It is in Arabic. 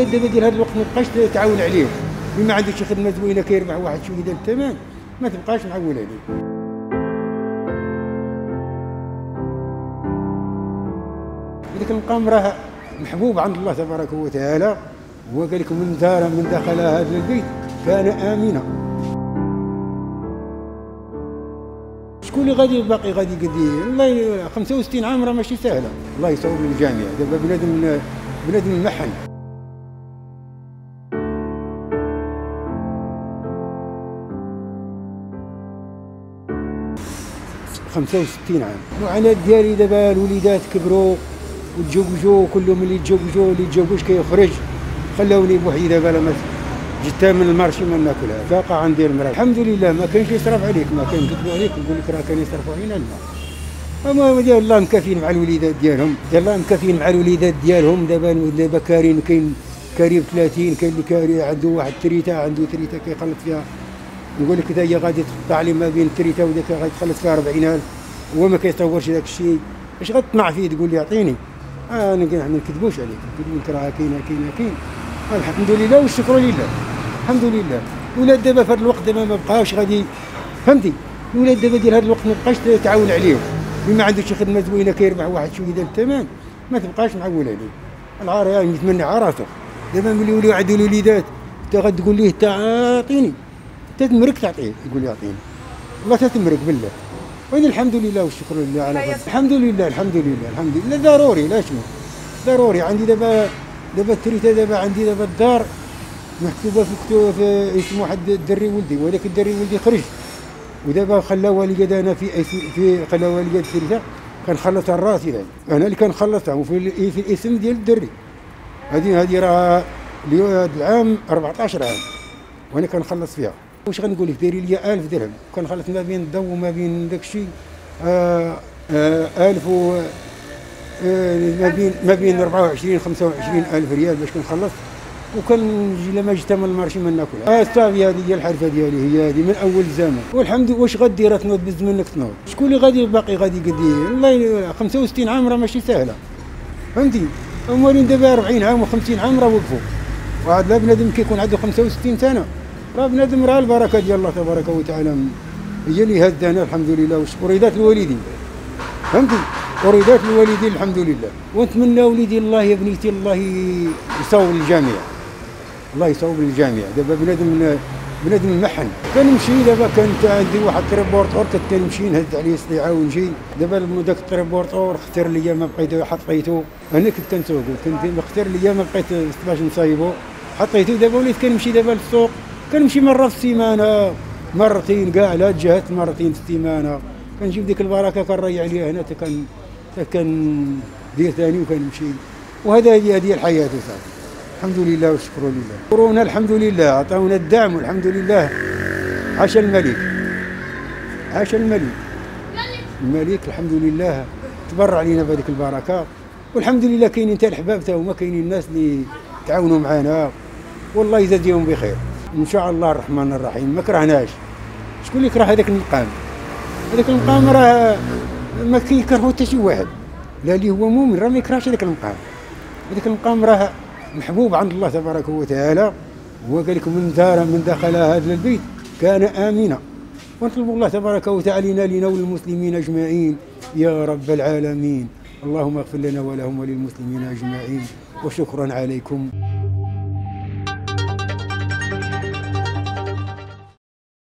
انا دابا ديال هذا الوقت ما تبقاش تعاون عليه، اللي ما عندوش خدمه زوينه كاير مع واحد شويه ديال الثمن ما تبقاش معول عليه. ديك المقام راه محبوب عند الله تبارك وتعالى، هو قال لك من زار من دخل هذا البيت كان امنا. شكون اللي غادي باقي غادي يقديه؟ والله 65 عام راه ماشي سهله، الله يصوب للجميع. دابا بلاد من المحن. خمسة وستين عام المعاناة ديالي. دابا الوليدات كبروا وتزوجوا، كلهم اللي تزوجوا اللي تزوجوش كيخرج، خلاوني بوحدي. دابا جيت من المارشي ما ناكلها، باقا عندي المراه الحمد لله. ما كاينش يصرف عليك، ما كاين يكذبوا عليك ويقول لك راه كان يصرفوا علينا الماء. المهم ديال الله مكافين مع الوليدات ديالهم، ديال الله مكافين مع الوليدات ديالهم. دابا كارين، كاين كاري 30، كاين اللي كاري عنده واحد تريته، عنده تريته كيخلط فيها، نقول لك هي غادي تقطع لي ما بين التريته وذاك غادي تخلص فيها 40,000 وهو ما كيطورش ذاك الشيء. اش غتطمع فيه تقول لي عطيني؟ انا ما نكذبوش عليك، نقول لك راه كاين. الحمد لله والشكر لله، الحمد لله. الولاد دابا في هذا الوقت دابا ما بقاوش غادي، فهمتي؟ الولاد دابا ديال هذا الوقت ما بقاش تعاون عليهم، اللي ما عندوش خدمه زوينه كيربح واحد شويه ديال الثمن ما تبقاش معول عليه. العار يعني يتمنى على راسو. دابا ملي يوليو عندو الوليدات انت غتقول ليه تعطيني تتمرك تعطيه، يقول لي اعطيني والله تتمرك بالله. وين الحمد لله والشكر لله على غد. الحمد لله الحمد لله الحمد لله. ضروري، لا شنو ضروري. عندي دابا التريته، دابا عندي دابا الدار مكتوبه في اسم واحد الدري ولدي، ولكن الدري ولدي خرج، ودابا خلاه والد انا في خلاه والد التريته كنخلصها لراسي انا اللي كنخلصها، وفي الاسم ديال الدري. هذه راه العام 14 عام وانا كنخلص فيها. واش غنقول لك؟ ديري لي 1000 درهم، كنخلص ما بين الضو وما بين داك الشيء 1000 و ما بين 24 25,000 ريال باش كنخلص. وكنجي لما جيت من المارشي ما ناكلها. صافي هذه هي الحرفه ديالي، هي هذه من اول الزمان. والحمد لله. واش غدير تنوض بز منك تنوض؟ شكون اللي غادي باقي غادي يقديه؟ والله 65 عام راه ماشي سهله، فهمتي؟ امورين دابا 40 عام و50 عام راه وقفوا. وهذا بنادم كيكون عنده 65 سنه راه بنادم، راه البركه ديال الله تبارك وتعالى هي اللي هزانا الحمد لله والشكر. وريدات الوالدين، فهمتي؟ وريدات الوالدين الحمد لله. ونتمنى وليدي الله يا بنيتي الله يصوب للجميع، الله يصوب للجميع. دابا بنادم المحن. كنمشي دابا كانت عندي واحد تريبورتور كنت كنمشي نهز عليه صديعه ونجي. دابا ذاك التريبورتور اختار ليا ما بقيت حطيته، انا كنت كنسوق كنت اختار ليا ما بقيت باش نصايبو حطيته. دابا وليت كنمشي دابا للسوق، كنمشي مره في السيمانه مرتين كاع، على تجهت مرتين في السيمانه. كنجيب ديك البركه كنريع ليها هنا كندير ثاني وكنمشي. وهذا هذه الحياه صافي، الحمد لله والشكر لله. كورونا الحمد لله عطاونا الدعم والحمد لله. عاش الملك، عاش الملك. الملك الحمد لله تبرع لينا بهذيك البركه، والحمد لله كاينين حتى الحباب تا هما كاينين الناس اللي تعاونوا معنا، والله يجازيهم بخير ان شاء الله الرحمن الرحيم. ما كرهناش. شكون اللي كره هذاك المقام؟ هذاك المقام راه ما كيكرهو حتى شي واحد، لا اللي هو مؤمن راه ما يكرهش هذاك المقام. هذاك المقام راه محبوب عند الله تبارك وتعالى، هو قال لك من دخل هذا البيت كان امنا. ونطلب الله تبارك وتعالى لنا وللمسلمين اجمعين يا رب العالمين. اللهم اغفر لنا ولهم وللمسلمين اجمعين. وشكرا عليكم.